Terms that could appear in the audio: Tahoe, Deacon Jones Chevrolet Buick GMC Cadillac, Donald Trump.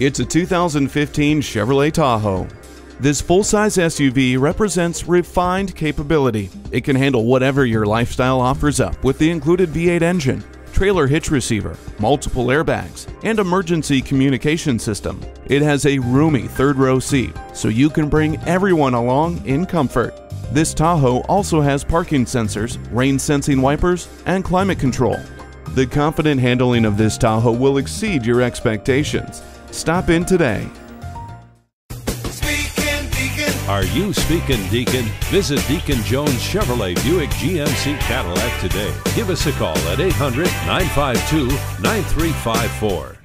It's a 2015 Chevrolet Tahoe. This full-size SUV represents refined capability. It can handle whatever your lifestyle offers up with the included V8 engine, trailer hitch receiver, multiple airbags, and emergency communication system. It has a roomy third-row seat, so you can bring everyone along in comfort. This Tahoe also has parking sensors, rain-sensing wipers, and climate control. The confident handling of this Tahoe will exceed your expectations. Stop in today. Are you speaking, Deacon? Visit Deacon Jones Chevrolet Buick GMC Cadillac today. Give us a call at 800-952-9354.